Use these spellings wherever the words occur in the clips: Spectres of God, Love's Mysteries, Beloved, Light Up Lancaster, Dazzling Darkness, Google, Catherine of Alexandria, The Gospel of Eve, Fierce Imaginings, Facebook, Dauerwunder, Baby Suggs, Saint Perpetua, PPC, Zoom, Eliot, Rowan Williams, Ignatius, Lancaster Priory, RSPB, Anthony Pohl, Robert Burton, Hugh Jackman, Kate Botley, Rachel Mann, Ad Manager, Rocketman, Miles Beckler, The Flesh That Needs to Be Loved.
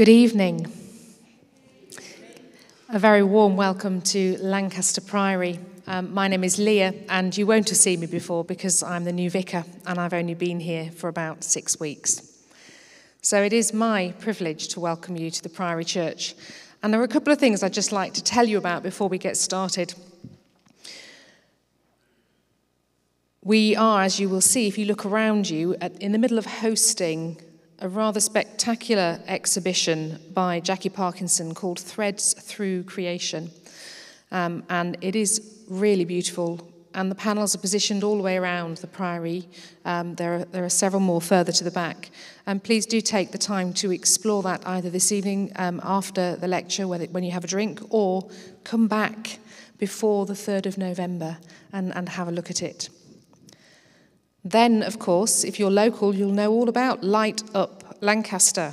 Good evening. A very warm welcome to Lancaster Priory. My name is Leah, and you won't have seen me before because I'm the new vicar and I've only been here for about 6 weeks. So it is my privilege to welcome you to the Priory Church. And there are a couple of things I'd just like to tell you about before we get started. We are, as you will see if you look around you, in the middle of hosting a rather spectacular exhibition by Jackie Parkinson called Threads Through Creation. And it is really beautiful. And the panels are positioned all the way around the Priory. There are several more further to the back. And please do take the time to explore that either this evening after the lecture when you have a drink, or come back before the 3rd of November and have a look at it. Then, of course, if you're local, you'll know all about Light Up Lancaster,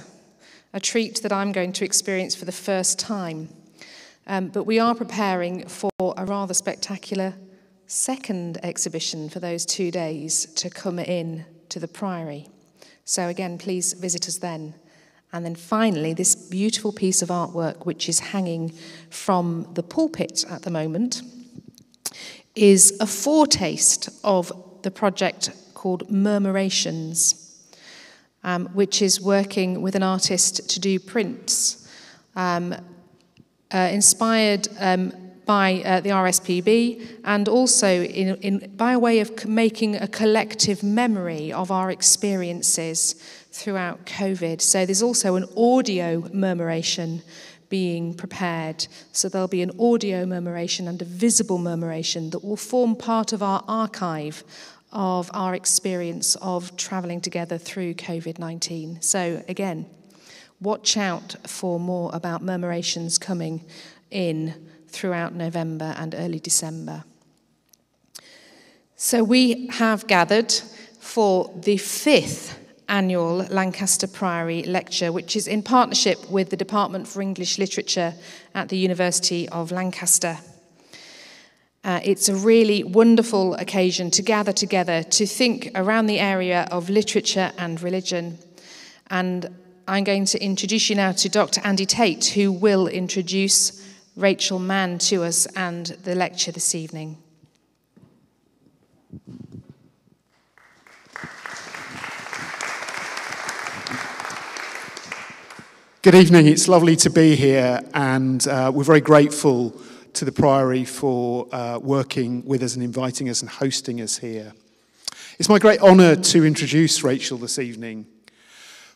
a treat that I'm going to experience for the first time. But we are preparing for a rather spectacular second exhibition for those 2 days to come in to the Priory. So again, please visit us then. And then finally, this beautiful piece of artwork, which is hanging from the pulpit at the moment, is a foretaste of the project called Murmurations, which is working with an artist to do prints inspired by the RSPB, and also by way of making a collective memory of our experiences throughout COVID. So there's also an audio murmuration being prepared. So there'll be an audio murmuration and a visible murmuration that will form part of our archive of our experience of travelling together through COVID-19. So again, watch out for more about murmurations coming in throughout November and early December. So we have gathered for the 5th annual Lancaster Priory lecture, which is in partnership with the Department for English Literature at the University of Lancaster. It's a really wonderful occasion to gather together to think around the area of literature and religion. And I'm going to introduce you now to Dr. Andy Tate, who will introduce Rachel Mann to us and the lecture this evening. Good evening, it's lovely to be here, and we're very grateful to the Priory for working with us and inviting us and hosting us here. It's my great honour to introduce Rachel this evening.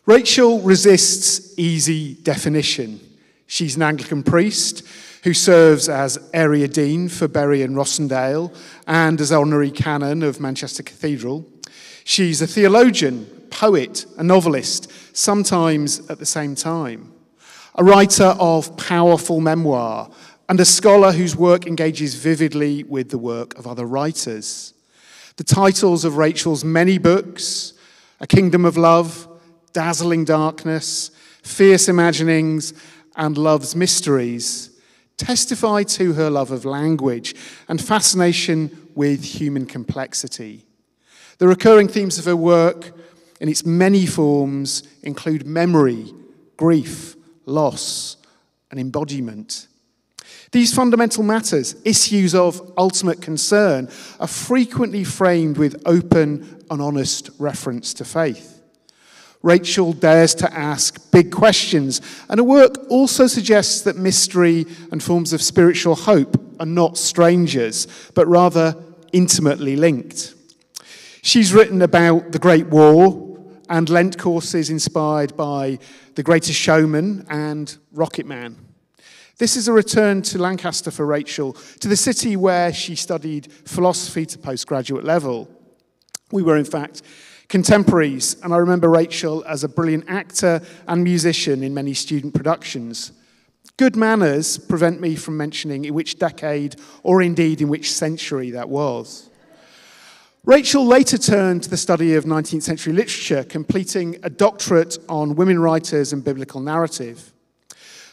Rachel resists easy definition. She's an Anglican priest who serves as area dean for Bury and Rossendale and as honorary canon of Manchester Cathedral. She's a theologian, poet, a novelist, sometimes at the same time, a writer of powerful memoir, and a scholar whose work engages vividly with the work of other writers. The titles of Rachel's many books, A Kingdom of Love, Dazzling Darkness, Fierce Imaginings, and Love's Mysteries, testify to her love of language and fascination with human complexity. The recurring themes of her work in its many forms include memory, grief, loss, and embodiment. These fundamental matters, issues of ultimate concern, are frequently framed with open and honest reference to faith. Rachel dares to ask big questions, and her work also suggests that mystery and forms of spiritual hope are not strangers, but rather intimately linked. She's written about the Great War, and Lent courses inspired by The Greatest Showman and Rocketman. This is a return to Lancaster for Rachel, to the city where she studied philosophy to postgraduate level. We were, in fact, contemporaries, and I remember Rachel as a brilliant actor and musician in many student productions. Good manners prevent me from mentioning in which decade, or indeed in which century that was. Rachel later turned to the study of 19th century literature, completing a doctorate on women writers and biblical narrative.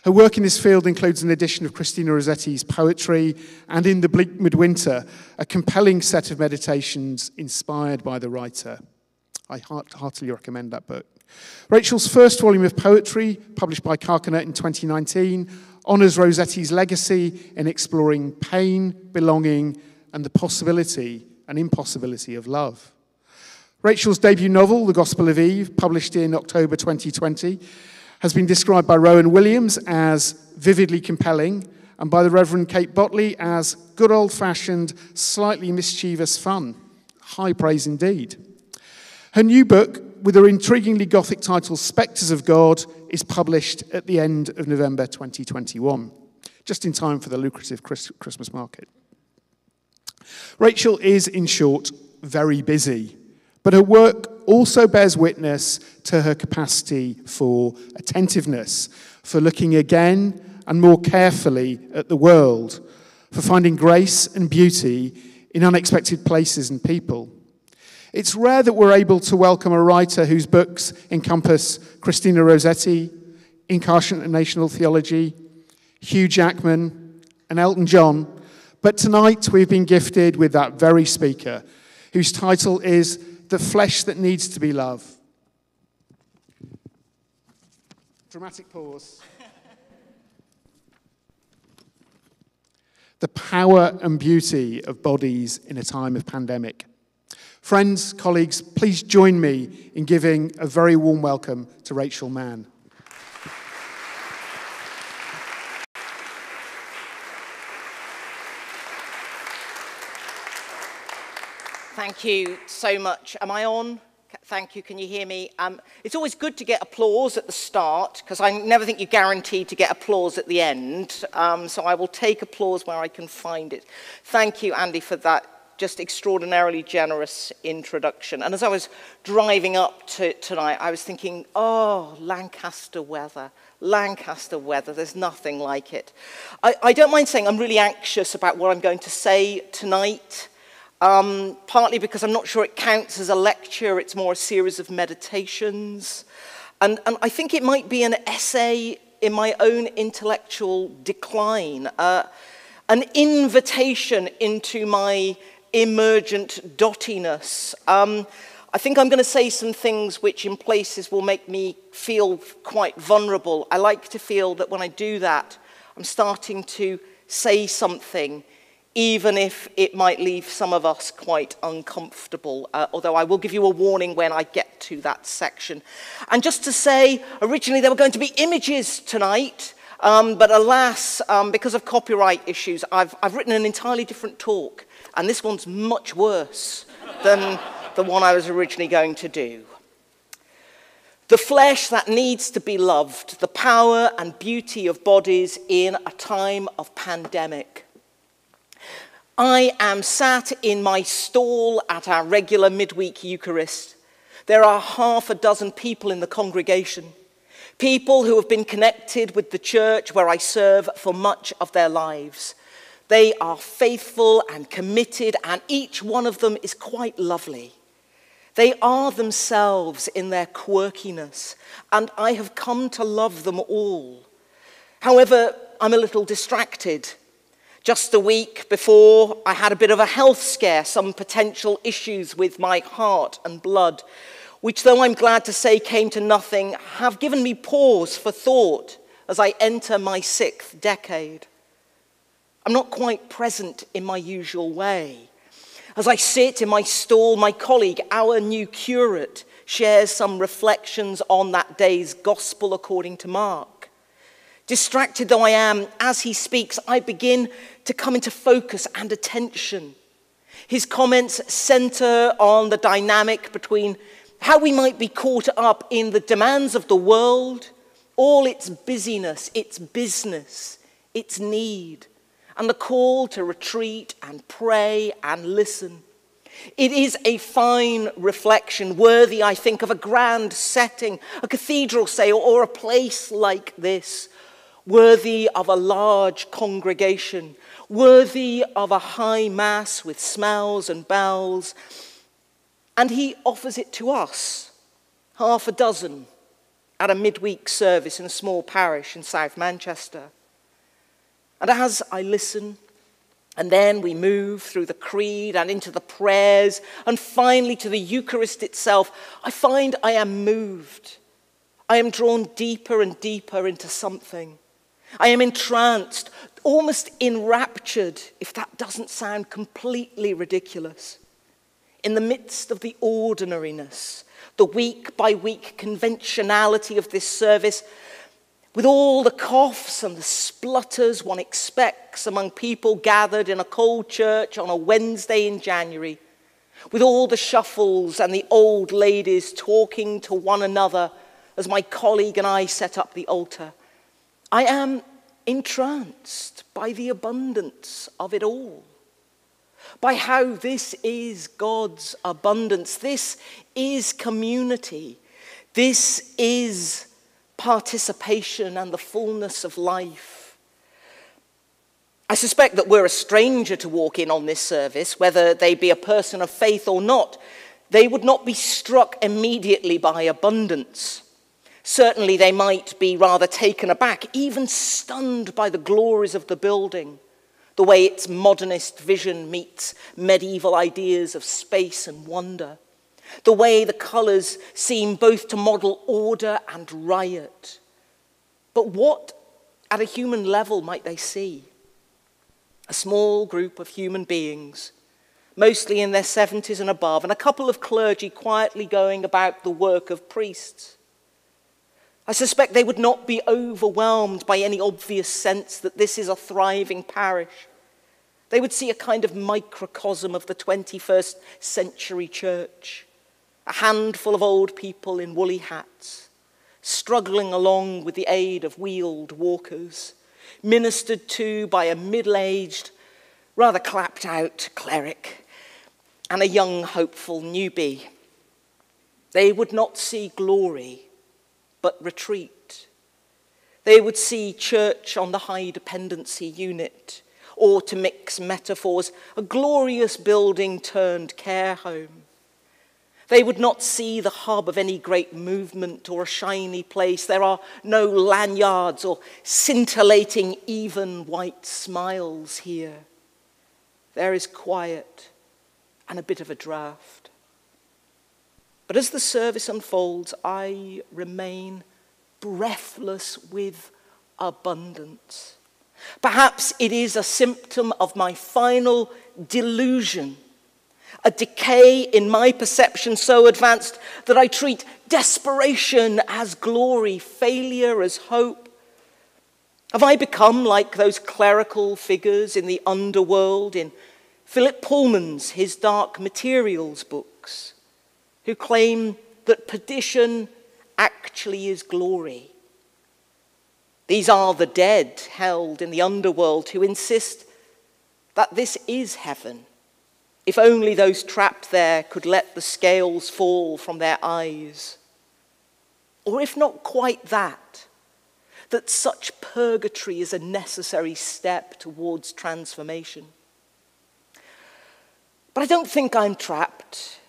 Her work in this field includes an edition of Christina Rossetti's poetry and In the Bleak Midwinter, a compelling set of meditations inspired by the writer. I heartily recommend that book. Rachel's first volume of poetry, published by Carcanet in 2019, honours Rossetti's legacy in exploring pain, belonging, and the possibility and impossibility of love. Rachel's debut novel, The Gospel of Eve, published in October 2020, has been described by Rowan Williams as vividly compelling, and by the Reverend Kate Botley as good old-fashioned, slightly mischievous fun. High praise indeed. Her new book, with her intriguingly gothic title, Spectres of God, is published at the end of November 2021, just in time for the lucrative Christmas market. Rachel is, in short, very busy, but her work also bears witness to her capacity for attentiveness, for looking again and more carefully at the world, for finding grace and beauty in unexpected places and people. It's rare that we're able to welcome a writer whose books encompass Christina Rossetti, incarnational theology, Hugh Jackman, and Elton John, but tonight we've been gifted with that very speaker, whose title is The Flesh That Needs to Be Loved. Dramatic pause. The power and beauty of bodies in a time of pandemic. Friends, colleagues, please join me in giving a very warm welcome to Rachel Mann. Thank you so much. Am I on? Thank you. Can you hear me? It's always good to get applause at the start, because I never think you're guaranteed to get applause at the end. So I will take applause where I can find it. Thank you, Andy, for that just extraordinarily generous introduction. And as I was driving up to tonight, I was thinking, oh, Lancaster weather. Lancaster weather, there's nothing like it. I don't mind saying I'm really anxious about what I'm going to say tonight, partly because I'm not sure it counts as a lecture, it's more a series of meditations. And I think it might be an essay in my own intellectual decline, an invitation into my emergent dottiness. I think I'm going to say some things which in places will make me feel quite vulnerable. I like to feel that when I do that, I'm starting to say something, even if it might leave some of us quite uncomfortable, although I will give you a warning when I get to that section. And just to say, originally there were going to be images tonight, but alas, because of copyright issues, I've written an entirely different talk, and this one's much worse than the one I was originally going to do. The flesh that needs to be loved, the power and beauty of bodies in a time of pandemic. I am sat in my stall at our regular midweek Eucharist. There are half a dozen people in the congregation, people who have been connected with the church where I serve for much of their lives. They are faithful and committed, and each one of them is quite lovely. They are themselves in their quirkiness, and I have come to love them all. However, I'm a little distracted. Just the week before, I had a bit of a health scare, some potential issues with my heart and blood, which, though I'm glad to say came to nothing, have given me pause for thought as I enter my 6th decade. I'm not quite present in my usual way. As I sit in my stall, my colleague, our new curate, shares some reflections on that day's gospel according to Mark. Distracted though I am, as he speaks, I begin to come into focus and attention. His comments center on the dynamic between how we might be caught up in the demands of the world, all its busyness, its business, its need, and the call to retreat and pray and listen. It is a fine reflection, worthy, I think, of a grand setting, a cathedral, say, or a place like this. Worthy of a large congregation, worthy of a high mass with smells and bells. And he offers it to us, half a dozen, at a midweek service in a small parish in South Manchester. And as I listen, And then we move through the creed and into the prayers, and finally to the Eucharist itself. I find I am moved. I am drawn deeper and deeper into something. I am entranced, almost enraptured, if that doesn't sound completely ridiculous. In the midst of the ordinariness, the week-by-week conventionality of this service, with all the coughs and the splutters one expects among people gathered in a cold church on a Wednesday in January, with all the shuffles and the old ladies talking to one another as my colleague and I set up the altar, I am entranced by the abundance of it all, by how this is God's abundance. This is community. This is participation and the fullness of life. I suspect that were a stranger to walk in on this service, whether they be a person of faith or not, they would not be struck immediately by abundance. Certainly they might be rather taken aback, even stunned by the glories of the building, the way its modernist vision meets medieval ideas of space and wonder. The way the colours seem both to model order and riot. But what, at a human level, might they see? A small group of human beings, mostly in their 70s and above, and a couple of clergy quietly going about the work of priests. I suspect they would not be overwhelmed by any obvious sense that this is a thriving parish. They would see a kind of microcosm of the 21st century church. A handful of old people in woolly hats, struggling along with the aid of wheeled walkers, ministered to by a middle-aged, rather clapped-out cleric and a young, hopeful newbie. They would not see glory, but retreat. They would see church on the high dependency unit, or, to mix metaphors, a glorious building turned care home. They would not see the hub of any great movement or a shiny place. There are no lanyards or scintillating even white smiles here. There is quiet and a bit of a draft. But as the service unfolds, I remain breathless with abundance. Perhaps it is a symptom of my final delusion, a decay in my perception so advanced that I treat desperation as glory, failure as hope. Have I become like those clerical figures in the underworld in Philip Pullman's His Dark Materials books, who claim that perdition actually is glory? These are the dead held in the underworld who insist that this is heaven. If only those trapped there could let the scales fall from their eyes. Or if not quite that, that such purgatory is a necessary step towards transformation. But I don't think I'm trapped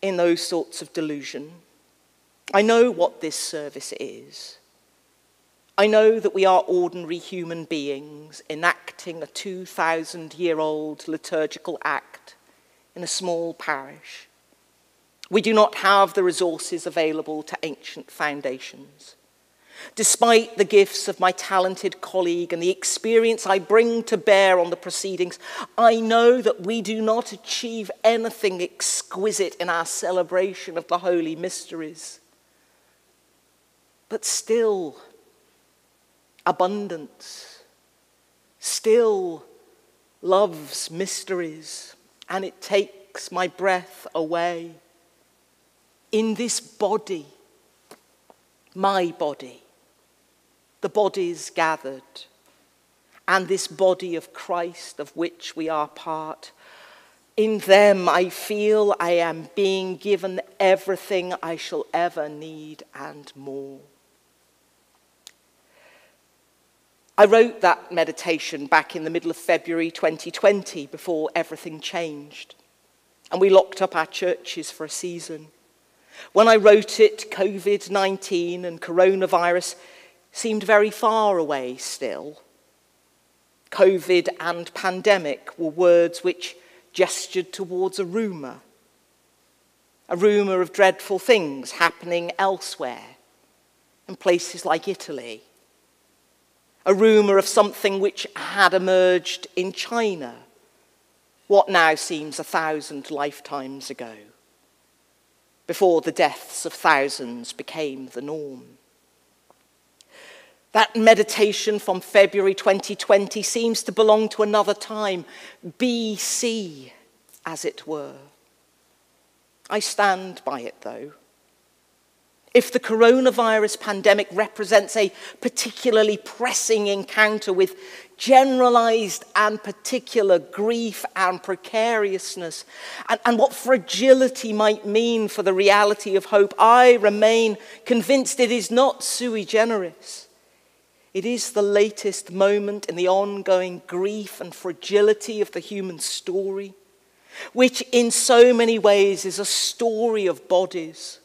in those sorts of delusion. I know what this service is. I know that we are ordinary human beings enacting a 2,000-year-old liturgical act in a small parish. We do not have the resources available to ancient foundations. Despite the gifts of my talented colleague and the experience I bring to bear on the proceedings, I know that we do not achieve anything exquisite in our celebration of the Holy Mysteries. But still, abundance, still Love's Mysteries, and it takes my breath away. In this body, my body, the bodies gathered, and this body of Christ of which we are part, in them I feel I am being given everything I shall ever need and more. I wrote that meditation back in the middle of February 2020 before everything changed and we locked up our churches for a season. When I wrote it, COVID-19 and coronavirus seemed very far away still. COVID and pandemic were words which gestured towards a rumour of dreadful things happening elsewhere, in places like Italy, a rumour of something which had emerged in China, what now seems 1,000 lifetimes ago, before the deaths of thousands became the norm. That meditation from February 2020 seems to belong to another time, BC, as it were. I stand by it, though. If the coronavirus pandemic represents a particularly pressing encounter with generalized and particular grief and precariousness, and what fragility might mean for the reality of hope, I remain convinced it is not sui generis. It is the latest moment in the ongoing grief and fragility of the human story, which in so many ways is a story of bodies,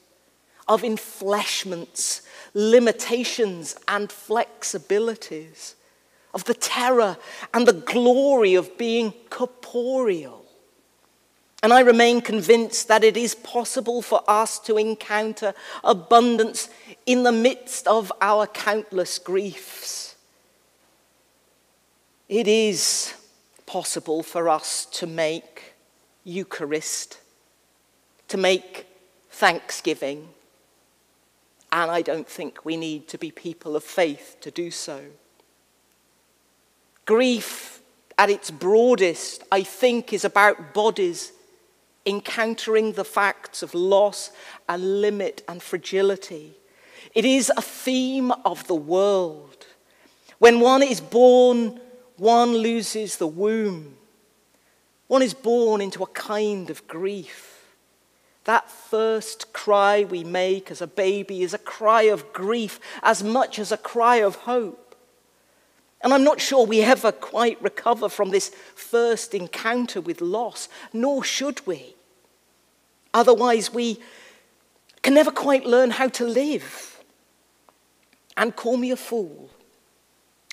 of enfleshments, limitations and flexibilities, of the terror and the glory of being corporeal. And I remain convinced that it is possible for us to encounter abundance in the midst of our countless griefs. It is possible for us to make Eucharist, to make thanksgiving, and I don't think we need to be people of faith to do so. Grief, at its broadest, I think, is about bodies encountering the facts of loss and limit and fragility. It is a theme of the world. When one is born, one loses the womb. One is born into a kind of grief. That first cry we make as a baby is a cry of grief as much as a cry of hope. And I'm not sure we ever quite recover from this first encounter with loss, nor should we. Otherwise, we can never quite learn how to live. And call me a fool,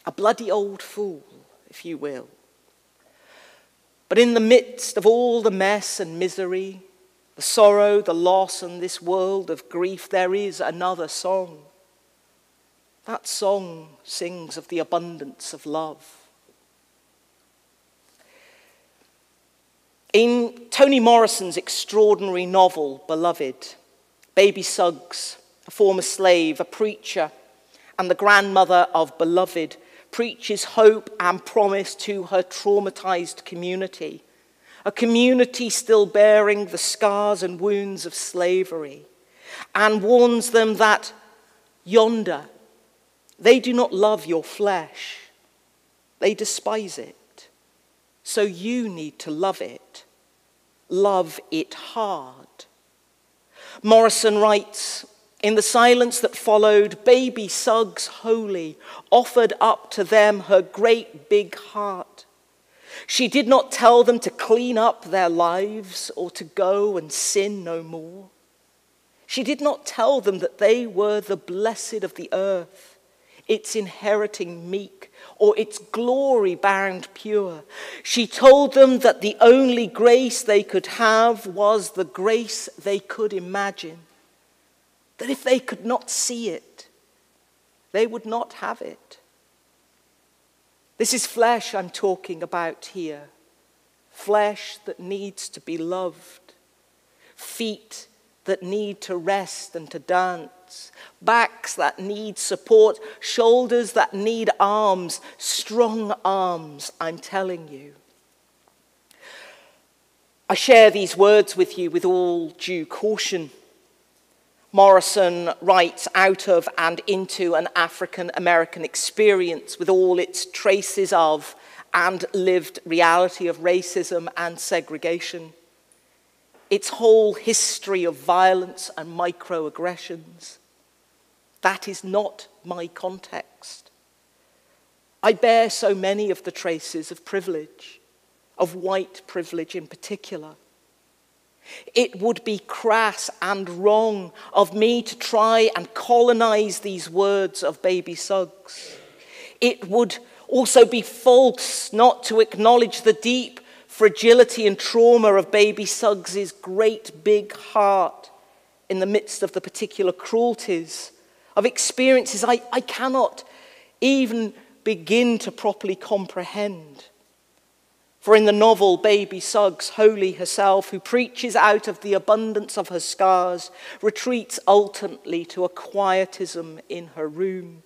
a bloody old fool, if you will. But in the midst of all the mess and misery, the sorrow, the loss, and this world of grief, there is another song. That song sings of the abundance of love. In Toni Morrison's extraordinary novel, Beloved, Baby Suggs, a former slave, a preacher, and the grandmother of Beloved, preaches hope and promise to her traumatized community, a community still bearing the scars and wounds of slavery, and warns them that yonder, they do not love your flesh, they despise it, so you need to love it hard. Morrison writes, in the silence that followed, Baby Suggs wholly offered up to them her great big heart. She did not tell them to clean up their lives or to go and sin no more. She did not tell them that they were the blessed of the earth, its inheriting meek, or its glory bound pure. She told them that the only grace they could have was the grace they could imagine, that if they could not see it, they would not have it. This is flesh I'm talking about here, flesh that needs to be loved, feet that need to rest and to dance, backs that need support, shoulders that need arms, strong arms, I'm telling you. I share these words with you with all due caution. Morrison writes out of and into an African-American experience with all its traces of and lived reality of racism and segregation, its whole history of violence and microaggressions. That is not my context. I bear so many of the traces of privilege, of white privilege in particular. It would be crass and wrong of me to try and colonize these words of Baby Suggs. It would Also be false not to acknowledge the deep fragility and trauma of Baby Suggs' great big heart in the midst of the particular cruelties of experiences I cannot even begin to properly comprehend. For in the novel, Baby Suggs, wholly herself, who preaches out of the abundance of her scars, retreats ultimately to a quietism in her room,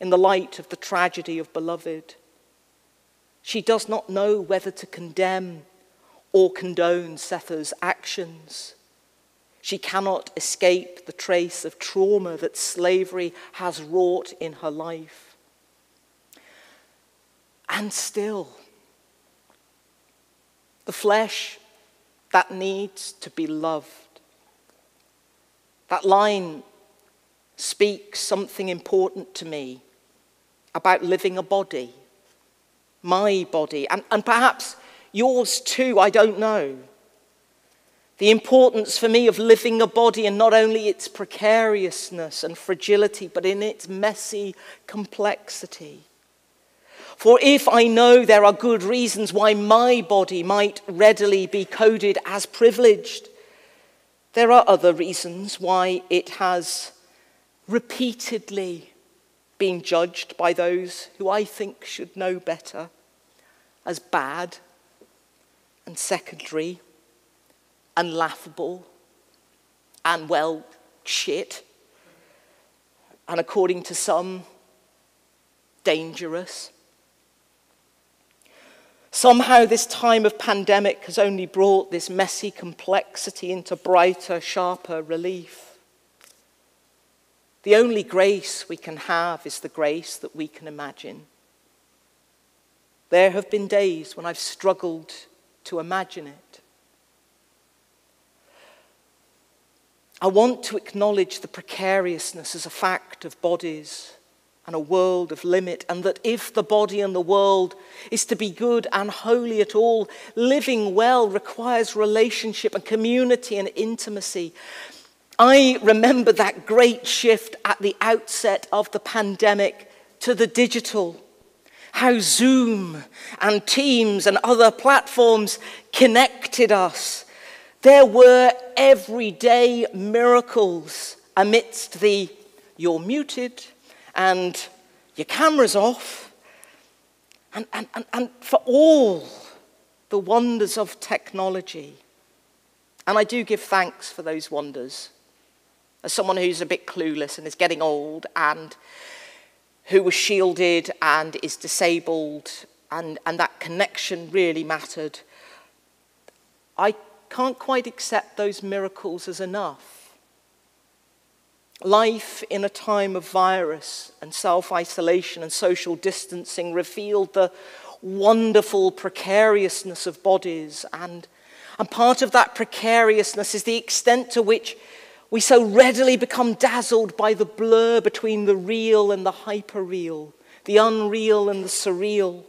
in the light of the tragedy of Beloved. She does not know whether to condemn or condone Sether's actions. She cannot escape the trace of trauma that slavery has wrought in her life. And still, the flesh that needs to be loved. That line speaks something important to me about living a body, my body, and perhaps yours too, I don't know. The importance for me of living a body and not only its precariousness and fragility, but in its messy complexity. For if I know there are good reasons why my body might readily be coded as privileged, there are other reasons why it has repeatedly been judged by those who I think should know better as bad and secondary and laughable and, well, shit, and according to some, dangerous. Somehow this time of pandemic has only brought this messy complexity into brighter, sharper relief. The only grace we can have is the grace that we can imagine. There have been days when I've struggled to imagine it. I want to acknowledge the precariousness as a fact of bodies and a world of limit, and that if the body and the world is to be good and holy at all, living well requires relationship and community and intimacy. I remember that great shift at the outset of the pandemic to the digital, how Zoom and Teams and other platforms connected us. There were everyday miracles amidst the "you're muted" and "your camera's off," and for all the wonders of technology. And I do give thanks for those wonders. As someone who's a bit clueless and is getting old and who was shielded and is disabled, and that connection really mattered, I can't quite accept those miracles as enough. Life in a time of virus and self-isolation and social distancing revealed the wonderful precariousness of bodies, and part of that precariousness is the extent to which we so readily become dazzled by the blur between the real and the hyperreal, the unreal and the surreal.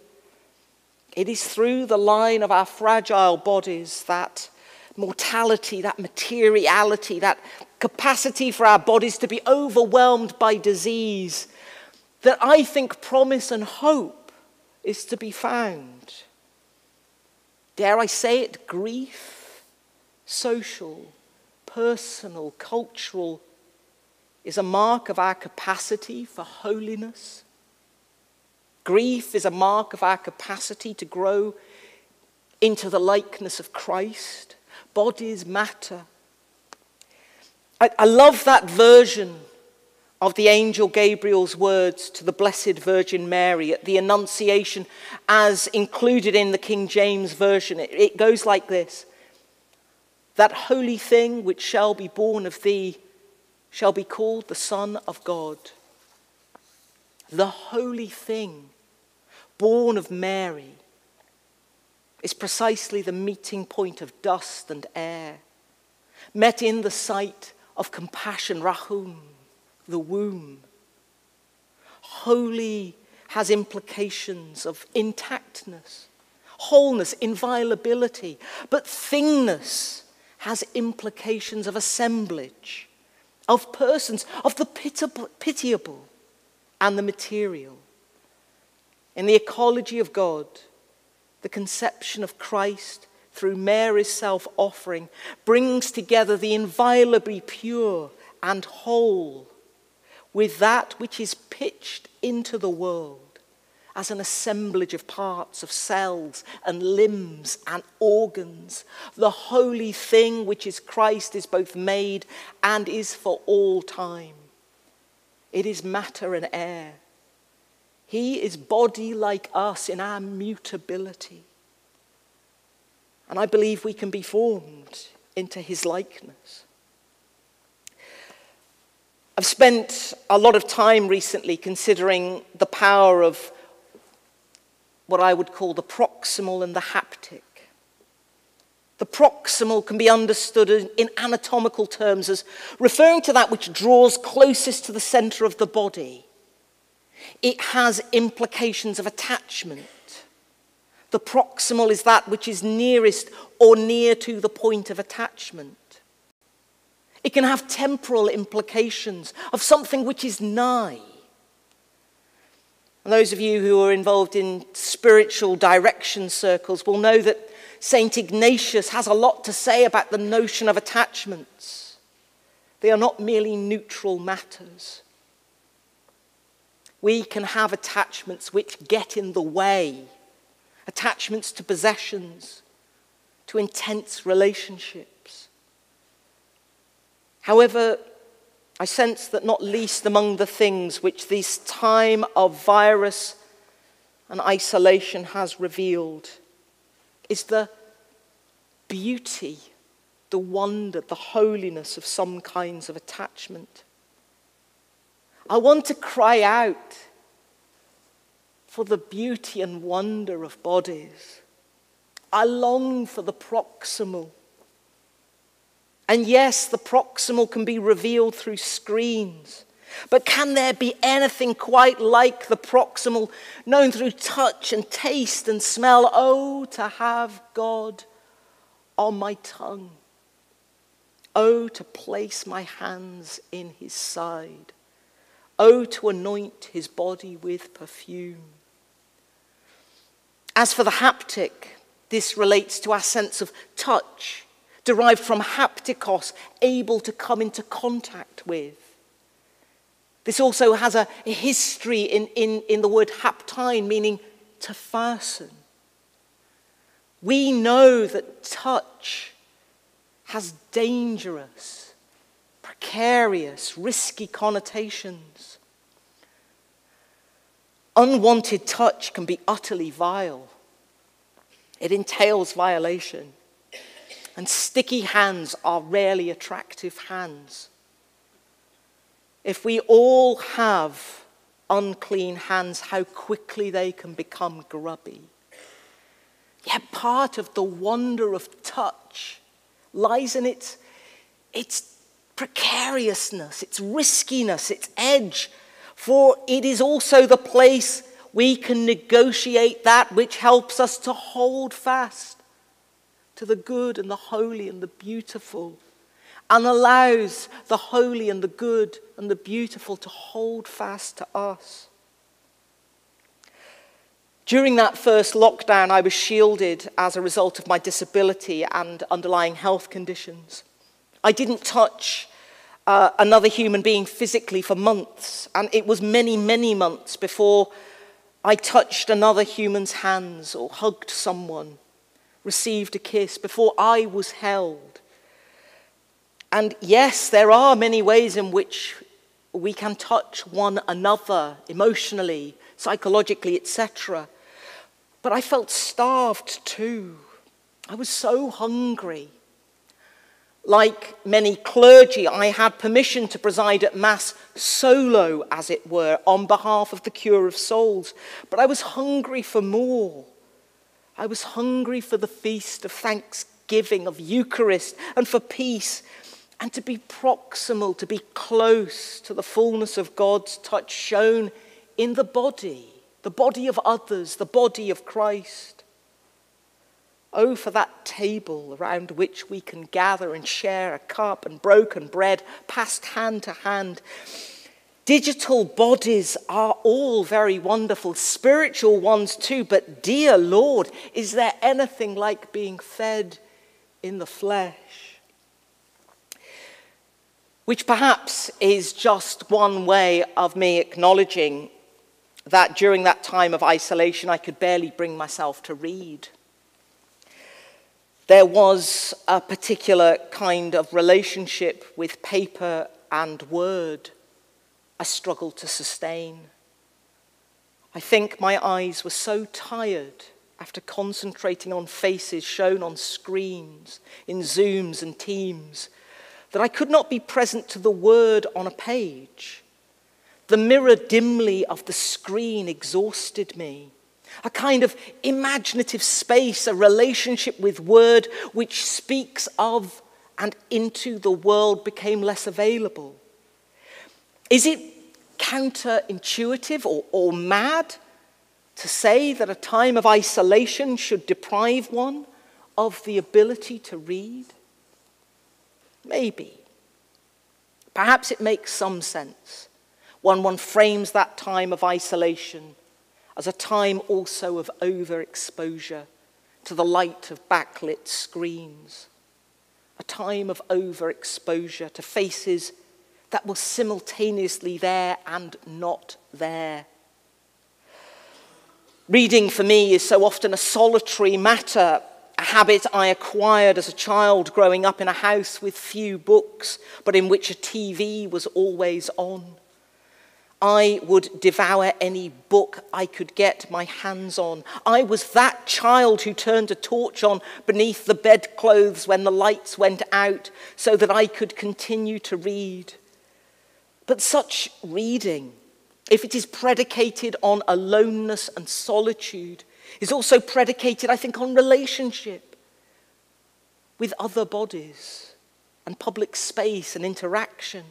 It is through the line of our fragile bodies that mortality, that materiality, that capacity for our bodies to be overwhelmed by disease, that I think promise and hope is to be found. Dare I say it, grief, social, personal, cultural, is a mark of our capacity for holiness. Grief is a mark of our capacity to grow into the likeness of Christ. Bodies matter. I love that version of the angel Gabriel's words to the Blessed Virgin Mary at the Annunciation as included in the King James Version. It goes like this: "That holy thing which shall be born of thee shall be called the Son of God." The holy thing born of Mary is precisely the meeting point of dust and air, met in the sight of compassion, Rahum, the womb. Holy has implications of intactness, wholeness, inviolability, but thingness has implications of assemblage, of persons, of the pitiable and the material. in the ecology of God, the conception of Christ through Mary's self-offering brings together the inviolably pure and whole with that which is pitched into the world as an assemblage of parts, of cells and limbs and organs. The holy thing which is Christ is both made and is for all time. It is matter and air. He is body like us in our mutability. And I believe we can be formed into his likeness. I've spent a lot of time recently considering the power of what I would call the proximal and the haptic. The proximal can be understood in anatomical terms as referring to that which draws closest to the center of the body. It has implications of attachment. The proximal is that which is nearest or near to the point of attachment. It can have temporal implications of something which is nigh. And those of you who are involved in spiritual direction circles will know that St. Ignatius has a lot to say about the notion of attachments. They are not merely neutral matters. We can have attachments which get in the way. Attachments to possessions, to intense relationships. However, I sense that not least among the things which this time of virus and isolation has revealed is the beauty, the wonder, the holiness of some kinds of attachment. I want to cry out for the beauty and wonder of bodies. I long for the proximal. And yes, the proximal can be revealed through screens, but can there be anything quite like the proximal, known through touch and taste and smell? Oh, to have God on my tongue. Oh, to place my hands in his side. Oh, to anoint his body with perfume. As for the haptic, this relates to our sense of touch, derived from haptikos, able to come into contact with. This also has a history in the word haptein, meaning to fasten. We know that touch has dangerous, precarious, risky connotations. Unwanted touch can be utterly vile. It entails violation. And sticky hands are rarely attractive hands. If we all have unclean hands, how quickly they can become grubby. Yet part of the wonder of touch lies in its precariousness, its riskiness, its edge. For it is also the place we can negotiate that which helps us to hold fast to the good and the holy and the beautiful, and allows the holy and the good and the beautiful to hold fast to us. During that first lockdown, I was shielded as a result of my disability and underlying health conditions. I didn't touch another human being physically for months, and it was many, many months before I touched another human's hands or hugged someone, received a kiss, before I was held. And yes, there are many ways in which we can touch one another emotionally, psychologically, etc. But I felt starved too. I was so hungry. Like many clergy, I had permission to preside at Mass solo, as it were, on behalf of the cure of souls. But I was hungry for more. I was hungry for the feast of thanksgiving, of Eucharist, and for peace, and to be proximal, to be close to the fullness of God's touch shown in the body of others, the body of Christ. Oh, for that table around which we can gather and share a cup and broken bread, passed hand to hand. Digital bodies are all very wonderful, spiritual ones too, but dear Lord, is there anything like being fed in the flesh? Which perhaps is just one way of me acknowledging that during that time of isolation, I could barely bring myself to read. There was a particular kind of relationship with paper and word I struggled to sustain. I think my eyes were so tired after concentrating on faces shown on screens, in Zooms and Teams, that I could not be present to the word on a page. The mirror dimly of the screen exhausted me. A kind of imaginative space, a relationship with word which speaks of and into the world became less available. Is it counterintuitive or mad to say that a time of isolation should deprive one of the ability to read? Maybe. Perhaps it makes some sense when one frames that time of isolation as a time also of overexposure to the light of backlit screens, a time of overexposure to faces that was simultaneously there and not there. Reading for me is so often a solitary matter, a habit I acquired as a child growing up in a house with few books, but in which a TV was always on. I would devour any book I could get my hands on. I was that child who turned a torch on beneath the bedclothes when the lights went out so that I could continue to read. But such reading, if it is predicated on aloneness and solitude, is also predicated, I think, on relationship with other bodies and public space and interaction,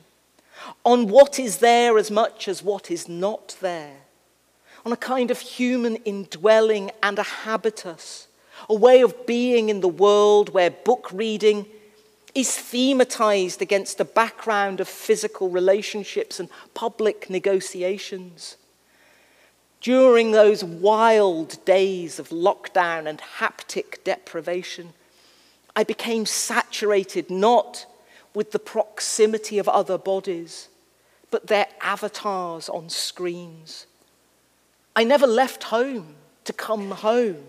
on what is there as much as what is not there, on a kind of human indwelling and a habitus, a way of being in the world where book reading is thematized against a background of physical relationships and public negotiations. During those wild days of lockdown and haptic deprivation, I became saturated not with the proximity of other bodies, but their avatars on screens. I never left home to come home.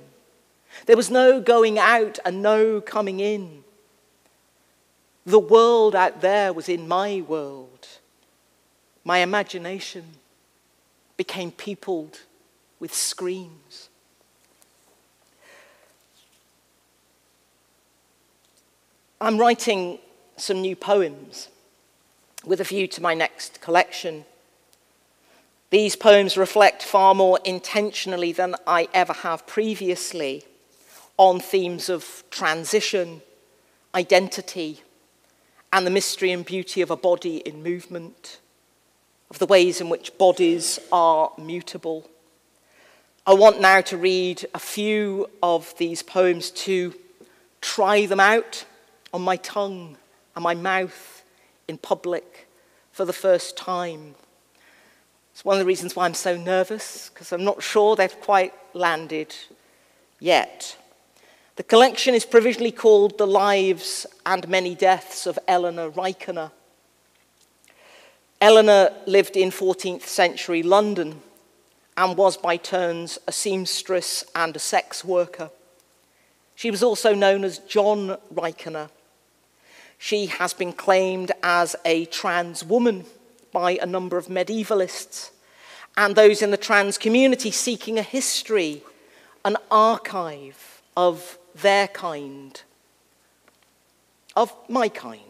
There was no going out and no coming in. The world out there was in my world. My imagination became peopled with screens. I'm writing some new poems with a view to my next collection. These poems reflect far more intentionally than I ever have previously on themes of transition, identity, and the mystery and beauty of a body in movement, of the ways in which bodies are mutable. I want now to read a few of these poems to try them out on my tongue and my mouth in public for the first time. It's one of the reasons why I'm so nervous, because I'm not sure they've quite landed yet. The collection is provisionally called The Lives and Many Deaths of Eleanor Rykener. Eleanor lived in 14th century London and was by turns a seamstress and a sex worker. She was also known as John Rykener. She has been claimed as a trans woman by a number of medievalists and those in the trans community seeking a history, an archive of their kind, of my kind.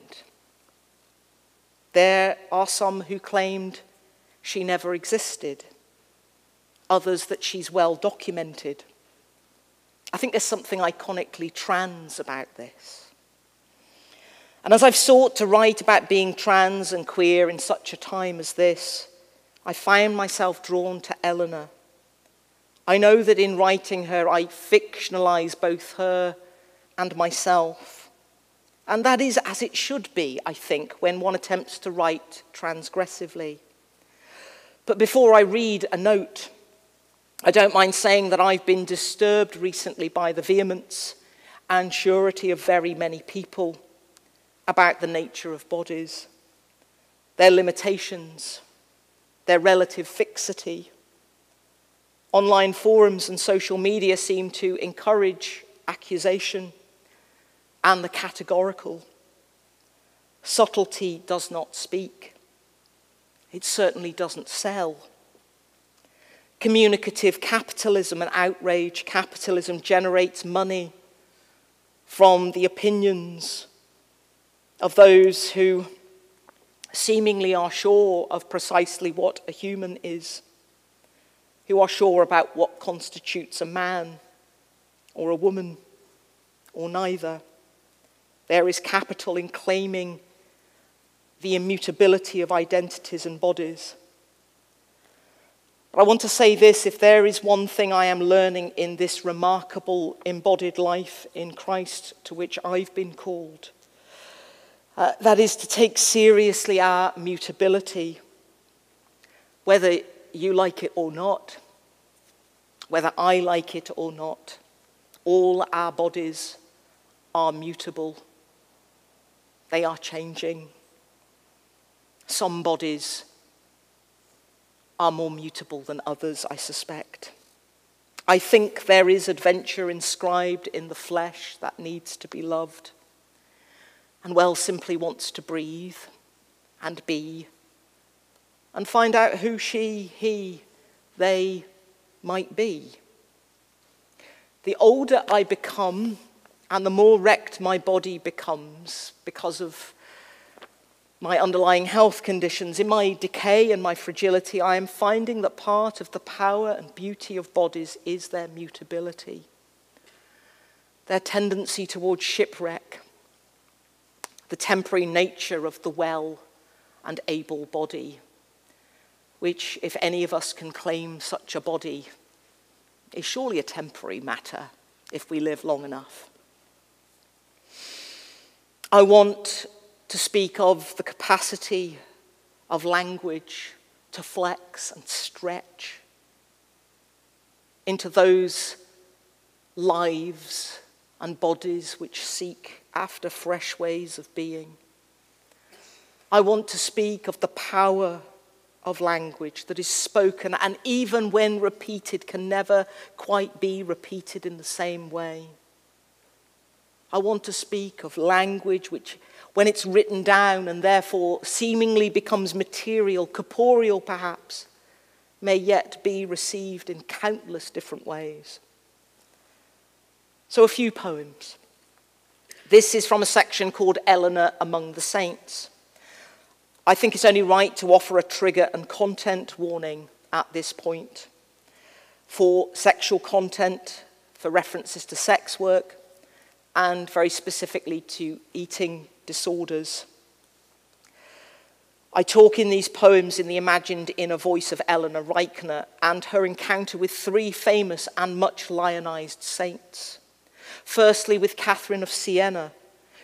There are some who claimed she never existed, others that she's well documented. I think there's something iconically trans about this. And as I've sought to write about being trans and queer in such a time as this, I found myself drawn to Eleanor. I know that in writing her, I fictionalize both her and myself. And that is as it should be, I think, when one attempts to write transgressively. But before I read a note, I don't mind saying that I've been disturbed recently by the vehemence and surety of very many people about the nature of bodies, their limitations, their relative fixity. Online forums and social media seem to encourage accusation and the categorical. Subtlety does not speak. It certainly doesn't sell. Communicative capitalism and outrage capitalism generates money from the opinions of those who seemingly are sure of precisely what a human is, who are sure about what constitutes a man or a woman or neither. There is capital in claiming the immutability of identities and bodies. But I want to say this: if there is one thing I am learning in this remarkable embodied life in Christ to which I've been called, that is to take seriously our mutability, whether you like it or not, whether I like it or not. All our bodies are mutable. They are changing. Some bodies are more mutable than others, I suspect. I think there is adventure inscribed in the flesh that needs to be loved, and well simply wants to breathe and be and find out who she, he, they might be. The older I become and the more wrecked my body becomes because of my underlying health conditions, in my decay and my fragility, I am finding that part of the power and beauty of bodies is their mutability, their tendency towards shipwreck, the temporary nature of the well and able body, which, if any of us can claim such a body, is surely a temporary matter if we live long enough. I want to speak of the capacity of language to flex and stretch into those lives and bodies which seek after fresh ways of being. I want to speak of the power of language that is spoken, and even when repeated, can never quite be repeated in the same way. I want to speak of language which, when it's written down and therefore seemingly becomes material, corporeal perhaps, may yet be received in countless different ways. So a few poems. This is from a section called Eleanor Among the Saints. I think it's only right to offer a trigger and content warning at this point for sexual content, for references to sex work, and very specifically to eating disorders. I talk in these poems in the imagined inner voice of Eleanor Rykener and her encounter with three famous and much lionized saints. Firstly, with Catherine of Siena,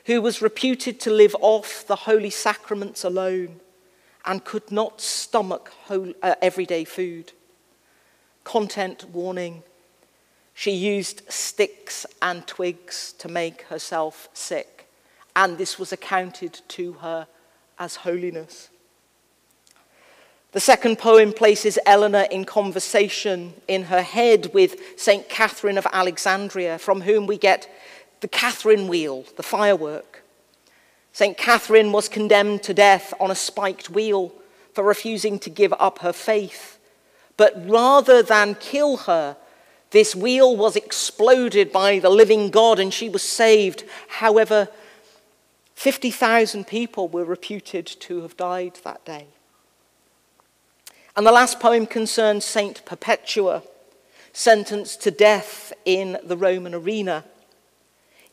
who was reputed to live off the holy sacraments alone and could not stomach everyday food. Content warning: she used sticks and twigs to make herself sick, and this was accounted to her as holiness. The second poem places Eleanor in conversation in her head with St. Catherine of Alexandria, from whom we get the Catherine wheel, the firework. St. Catherine was condemned to death on a spiked wheel for refusing to give up her faith, but rather than kill her, this wheel was exploded by the living God and she was saved. However, 50,000 people were reputed to have died that day. And the last poem concerns Saint Perpetua, sentenced to death in the Roman arena.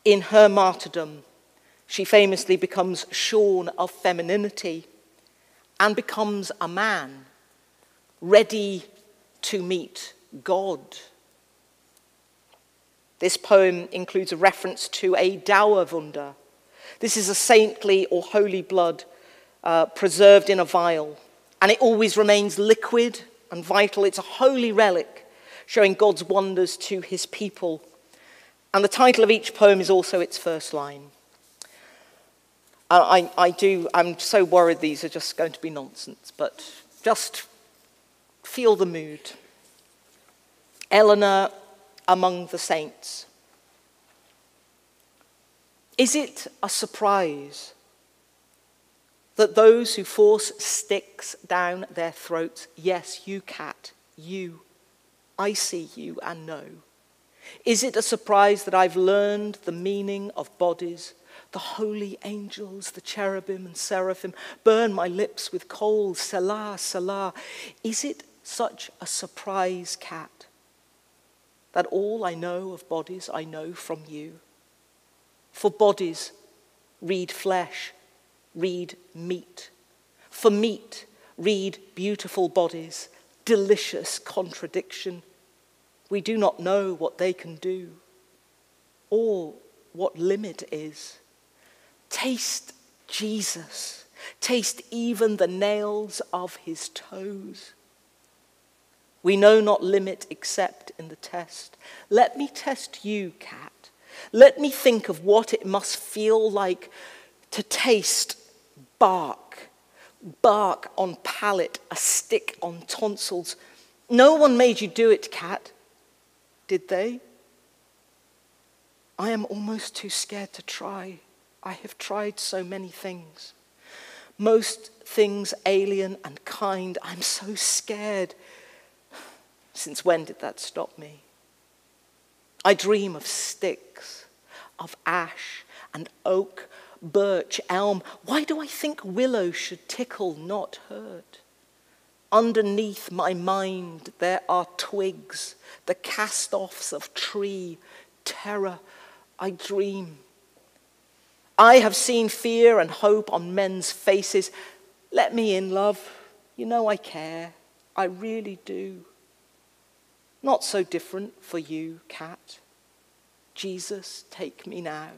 In her martyrdom, she famously becomes shorn of femininity and becomes a man, ready to meet God. This poem includes a reference to a Dauerwunder. This is a saintly or holy blood preserved in a vial, and it always remains liquid and vital. It's a holy relic showing God's wonders to his people. And the title of each poem is also its first line. I'm so worried these are just going to be nonsense, but just feel the mood. Eleanor among the saints. Is it a surprise that those who force sticks down their throats, yes, you cat, you, I see you and know. Is it a surprise that I've learned the meaning of bodies? The holy angels, the cherubim and seraphim, burn my lips with coals, Selah, Selah. Is it such a surprise, cat, that all I know of bodies I know from you? For bodies, read flesh, read meat. For meat, read beautiful bodies, delicious contradiction. We do not know what they can do, or what limit is. Taste Jesus, taste even the nails of his toes. We know not limit except in the test. Let me test you, cat. Let me think of what it must feel like to taste bark on palate, a stick on tonsils. No one made you do it, cat, did they? I am almost too scared to try. I have tried so many things. Most things alien and kind. I'm so scared. Since when did that stop me? I dream of sticks, of ash and oak, birch, elm. Why do I think willow should tickle, not hurt? Underneath my mind there are twigs, the cast-offs of tree, terror. I dream. I have seen fear and hope on men's faces. Let me in, love. You know I care. I really do. Not so different for you, cat. Jesus, take me now.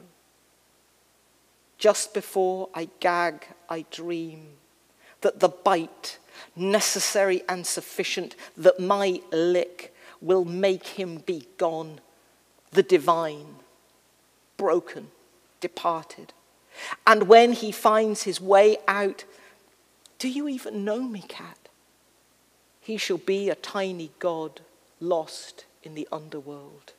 Just before I gag, I dream that the bite, necessary and sufficient, that my lick will make him be gone, the divine, broken, departed. And when he finds his way out, do you even know me, cat? He shall be a tiny god, lost in the underworld.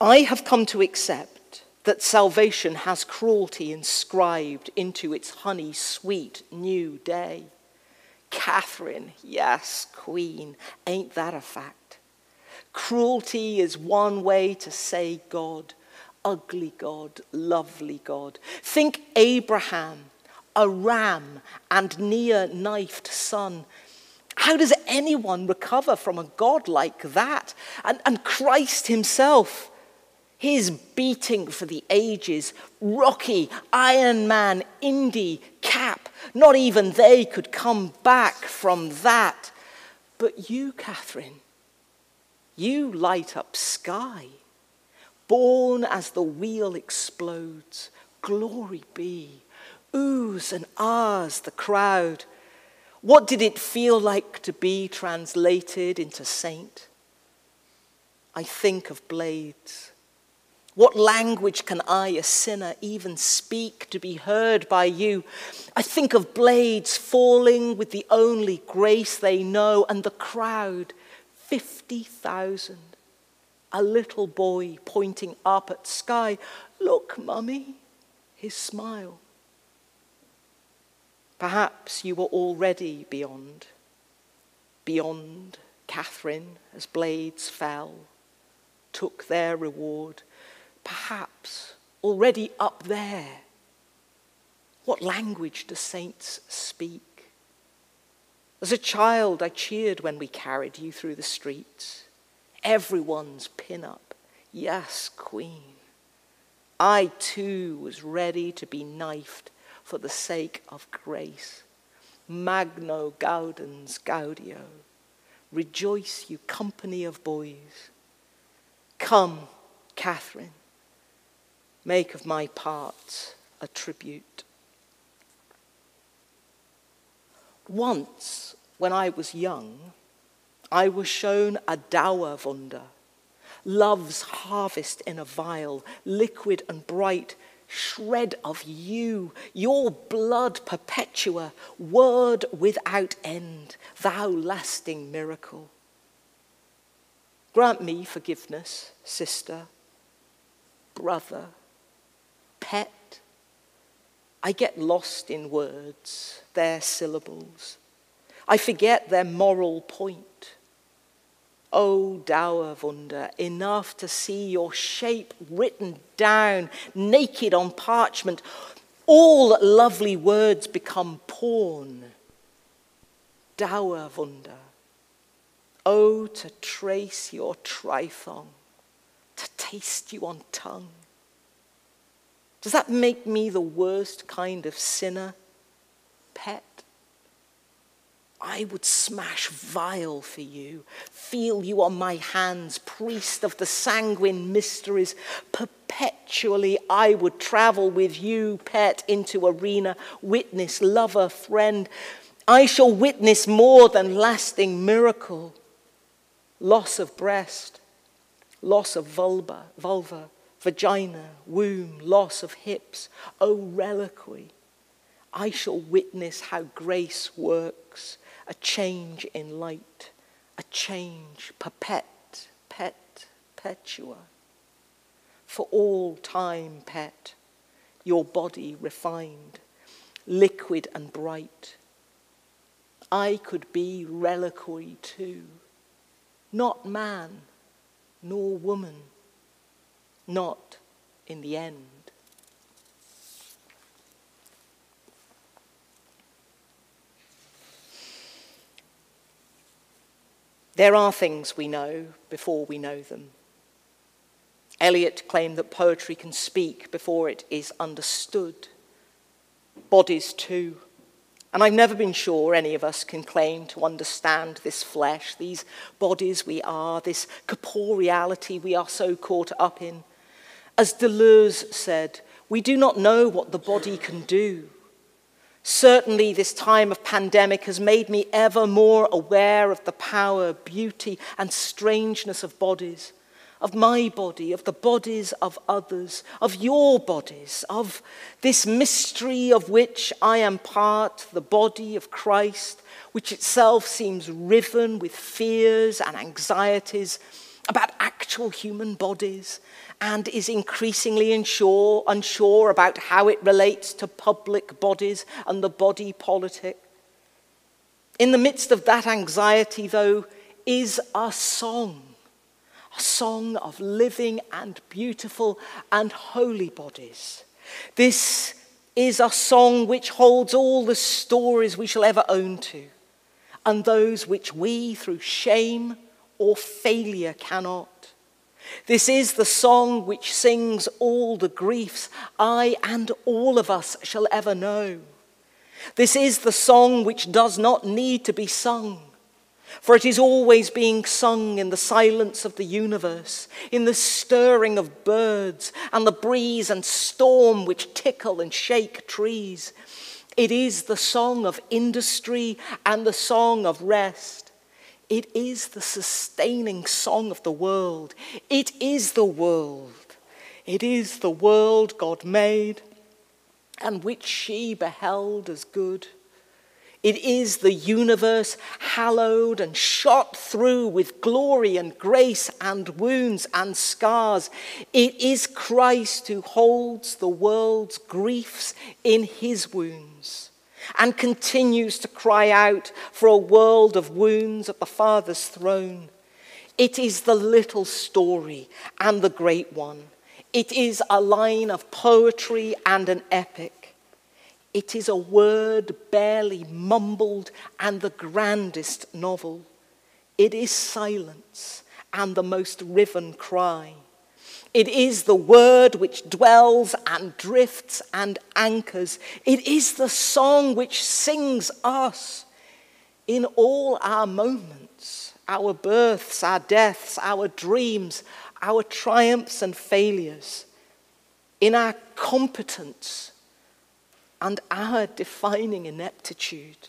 I have come to accept that salvation has cruelty inscribed into its honey-sweet new day. Catherine, yes, queen, ain't that a fact? Cruelty is one way to say God, ugly God, lovely God. Think Abraham, a ram and near-knifed son. How does anyone recover from a God like that? And Christ himself, his beating for the ages, Rocky, Iron Man, Indy, Cap, not even they could come back from that. But you, Catherine, you light up sky, born as the wheel explodes, glory be, oohs and ahs the crowd. What did it feel like to be translated into saint? I think of blades. What language can I, a sinner, even speak to be heard by you? I think of blades falling with the only grace they know, and the crowd, 50,000. A little boy pointing up at sky. Look, mummy, his smile. Perhaps you were already beyond, beyond Catherine as blades fell, took their reward, perhaps already up there. What language do saints speak? As a child, I cheered when we carried you through the streets. Everyone's pin-up, yes, queen. I too was ready to be knifed for the sake of grace. Magno gaudens gaudio. Rejoice, you company of boys. Come, Catherine, make of my parts a tribute. Once, when I was young, I was shown a Dauerwunder, love's harvest in a vial, liquid and bright, shred of you, your blood Perpetua, word without end, thou lasting miracle. Grant me forgiveness, sister, brother, pet. I get lost in words, their syllables. I forget their moral point. O Dauerwunder, enough to see your shape written down, naked on parchment. All lovely words become porn. Dauerwunder, O to trace your trithong, to taste you on tongue. Does that make me the worst kind of sinner, pet? I would smash vile for you, feel you on my hands, priest of the sanguine mysteries. Perpetually I would travel with you, pet, into arena, witness, lover, friend. I shall witness more than lasting miracle. Loss of breast, loss of vulva, vagina, womb, loss of hips, O reliquary. I shall witness how grace works. A change in light, a change, Perpetua. For all time, pet, your body refined, liquid and bright. I could be reliquary too, not man nor woman, not in the end. There are things we know before we know them. Eliot claimed that poetry can speak before it is understood. Bodies too. And I've never been sure any of us can claim to understand this flesh, these bodies we are, this corporeality we are so caught up in. As Deleuze said, we do not know what the body can do. Certainly, this time of pandemic has made me ever more aware of the power, beauty, and strangeness of bodies, of my body, of the bodies of others, of your bodies, of this mystery of which I am part, the body of Christ, which itself seems riven with fears and anxieties about actual human bodies, and is increasingly unsure about how it relates to public bodies and the body politic. In the midst of that anxiety, though, is a song of living and beautiful and holy bodies. This is a song which holds all the stories we shall ever own to, and those which we, through shame or failure, cannot. This is the song which sings all the griefs I and all of us shall ever know. This is the song which does not need to be sung, for it is always being sung in the silence of the universe, in the stirring of birds and the breeze and storm which tickle and shake trees. It is the song of industry and the song of rest. It is the sustaining song of the world. It is the world. It is the world God made and which she beheld as good. It is the universe hallowed and shot through with glory and grace and wounds and scars. It is Christ who holds the world's griefs in his wounds, and continues to cry out for a world of wounds at the Father's throne. It is the little story and the great one. It is a line of poetry and an epic. It is a word barely mumbled and the grandest novel. It is silence and the most riven cry. It is the word which dwells and drifts and anchors. It is the song which sings us in all our moments, our births, our deaths, our dreams, our triumphs and failures, in our competence and our defining ineptitude.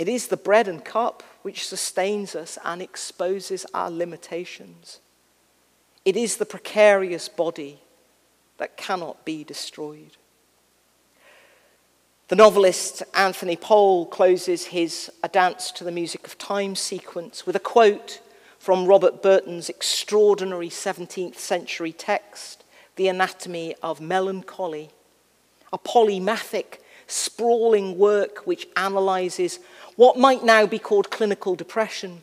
It is the bread and cup which sustains us and exposes our limitations. It is the precarious body that cannot be destroyed. The novelist Anthony Pohl closes his A Dance to the Music of Time sequence with a quote from Robert Burton's extraordinary 17th century text, The Anatomy of Melancholy, a polymathic, sprawling work which analyzes what might now be called clinical depression.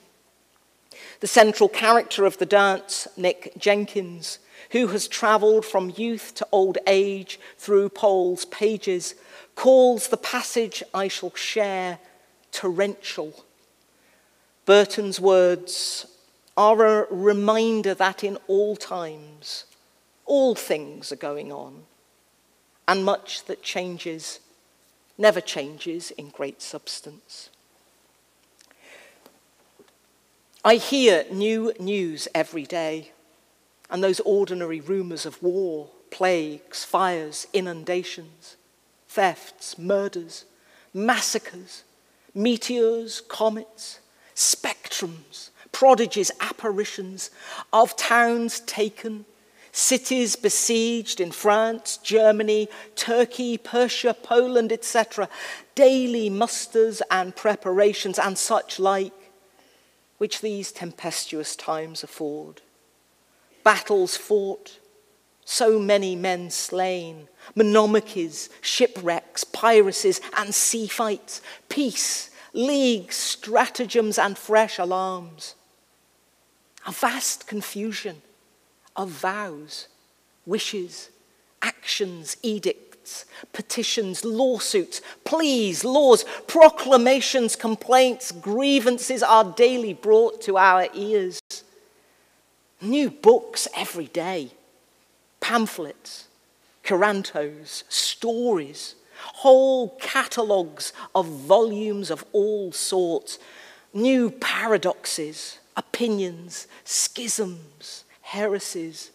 The central character of the dance, Nick Jenkins, who has traveled from youth to old age through Pohl's pages, calls the passage I shall share torrential. Burton's words are a reminder that in all times, all things are going on, and much that changes never changes in great substance. I hear new news every day, and those ordinary rumours of war, plagues, fires, inundations, thefts, murders, massacres, meteors, comets, spectrums, prodigies, apparitions of towns taken, cities besieged in France, Germany, Turkey, Persia, Poland, etc., daily musters and preparations and such like, which these tempestuous times afford. Battles fought, so many men slain, monomachies, shipwrecks, piracies, and sea fights, peace, leagues, stratagems, and fresh alarms. A vast confusion of vows, wishes, actions, edicts, petitions, lawsuits, pleas, laws, proclamations, complaints, grievances are daily brought to our ears. New books every day, pamphlets, carantos, stories, whole catalogues of volumes of all sorts, new paradoxes, opinions, schisms, heresies,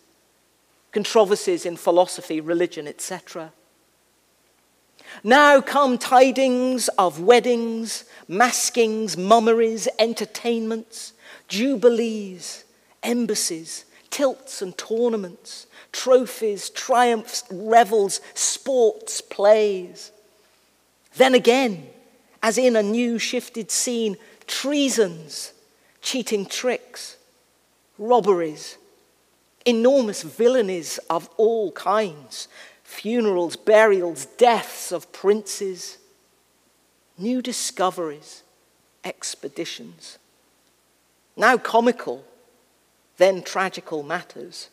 controversies in philosophy, religion, etc. Now come tidings of weddings, maskings, mummeries, entertainments, jubilees, embassies, tilts and tournaments, trophies, triumphs, revels, sports, plays. Then again, as in a new shifted scene, treasons, cheating tricks, robberies, enormous villainies of all kinds, funerals, burials, deaths of princes, new discoveries, expeditions. Now comical, then tragical matters.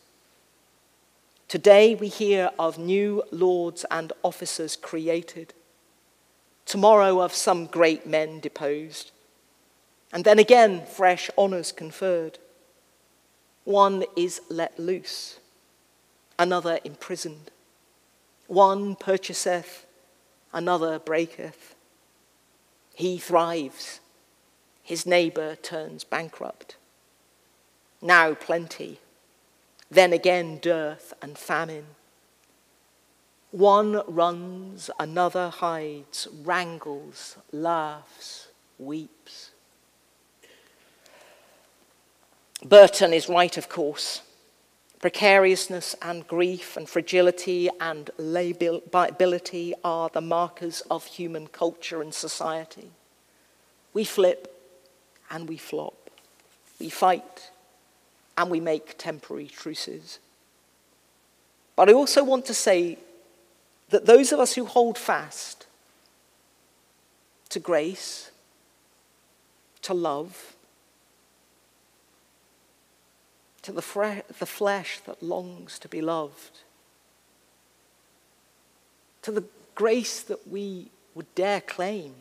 Today we hear of new lords and officers created, tomorrow of some great men deposed, and then again fresh honours conferred. One is let loose, another imprisoned. One purchaseth, another breaketh. He thrives, his neighbour turns bankrupt. Now plenty, then again dearth and famine. One runs, another hides, wrangles, laughs, weeps. Burton is right, of course. Precariousness and grief and fragility and lability are the markers of human culture and society. We flip and we flop. We fight and we make temporary truces. But I also want to say that those of us who hold fast to grace, to love, to the flesh that longs to be loved, to the grace that we would dare claim,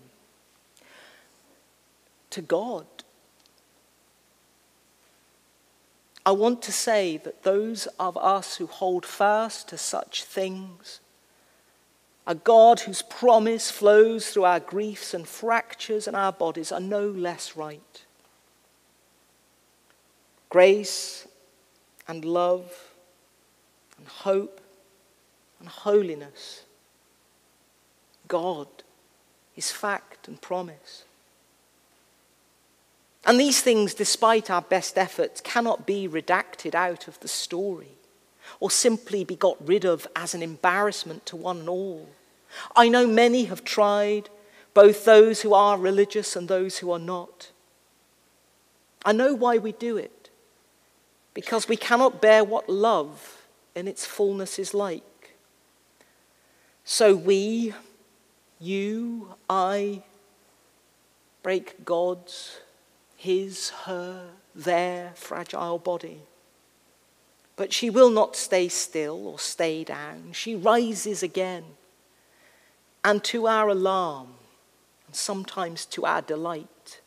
to God. I want to say that those of us who hold fast to such things, a God whose promise flows through our griefs and fractures and our bodies, are no less right. Grace and love and hope and holiness. God is fact and promise. And these things, despite our best efforts, cannot be redacted out of the story or simply be got rid of as an embarrassment to one and all. I know many have tried, both those who are religious and those who are not. I know why we do it, because we cannot bear what love in its fullness is like. So we, you, I, break God's, his, her, their fragile body. But she will not stay still or stay down. She rises again. And to our alarm, and sometimes to our delight,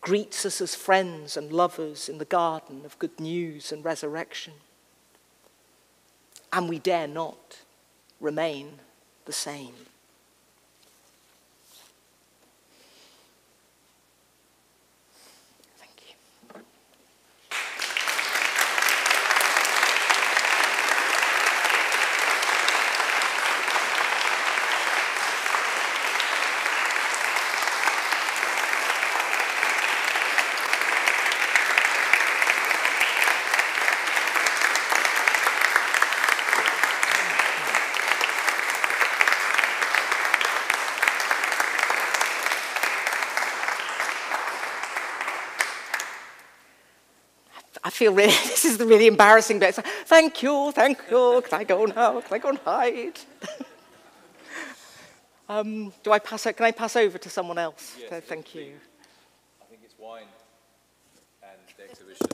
greets us as friends and lovers in the garden of good news and resurrection. And we dare not remain the same. Really, this is the really embarrassing bit. Like, thank you, can I go now? Can I go and hide? Can I pass over to someone else? Yes, thank you. I think it's wine and the exhibition.